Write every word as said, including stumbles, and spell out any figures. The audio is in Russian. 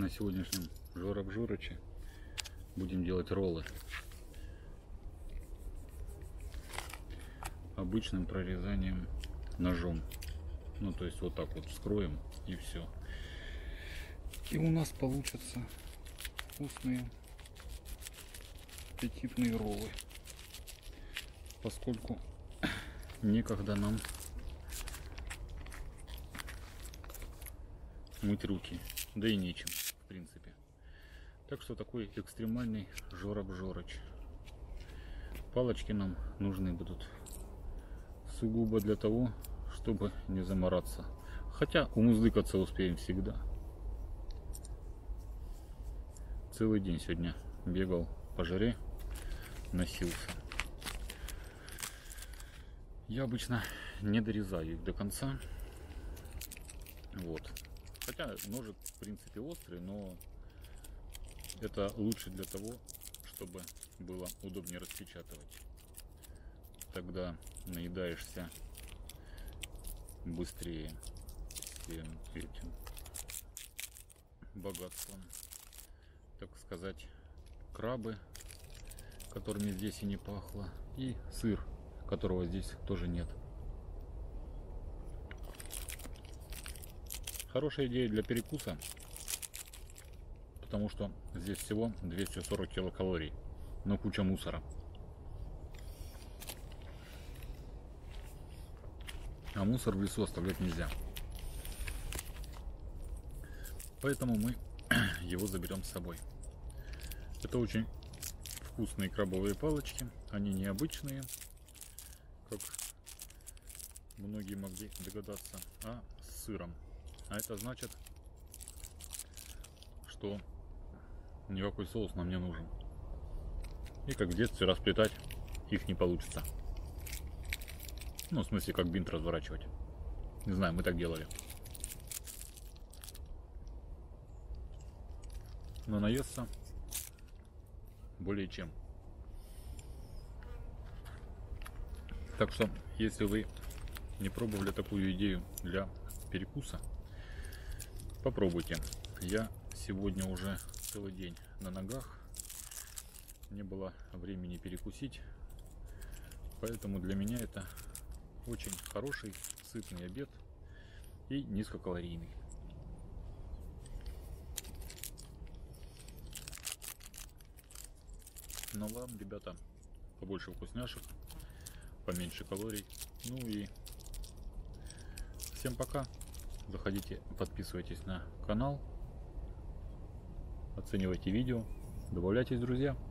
на сегодняшнем журок-журоче будем делать роллы обычным прорезанием ножом. Ну то есть вот так вот вскроем и все. И у нас получатся вкусные аппетитные роллы, поскольку некогда нам мыть руки, да и нечем в принципе. Так что такой экстремальный жороб-жорыч. Палочки нам нужны будут сугубо для того, чтобы не замораться, хотя умуздыкаться успеем всегда. Целый день сегодня бегал по жаре, носился. Я обычно не дорезаю их до конца, вот. Хотя ножик в принципе острый, но это лучше для того, чтобы было удобнее распечатывать. Тогда наедаешься быстрее всем этим богатством, так сказать. Крабы, которыми здесь и не пахло, и сыр, которого здесь тоже нет. Хорошая идея для перекуса, потому что здесь всего двести сорок килокалорий, но куча мусора. А мусор в лесу оставлять нельзя. Поэтому мы его заберем с собой. Это очень вкусные крабовые палочки, они необычные, как многие могли догадаться, а с сыром. А это значит, что никакой соус нам не нужен. И как в детстве расплетать их не получится. Ну, в смысле, как бинт разворачивать. Не знаю, мы так делали. Но наестся более чем. Так что, если вы не пробовали такую идею для перекуса, попробуйте. Я сегодня уже целый день на ногах, не было времени перекусить, поэтому для меня это очень хороший, сытный обед и низкокалорийный. Но вам, ребята, побольше вкусняшек, поменьше калорий. Ну и всем пока. Заходите, подписывайтесь на канал, оценивайте видео, добавляйтесь, друзья.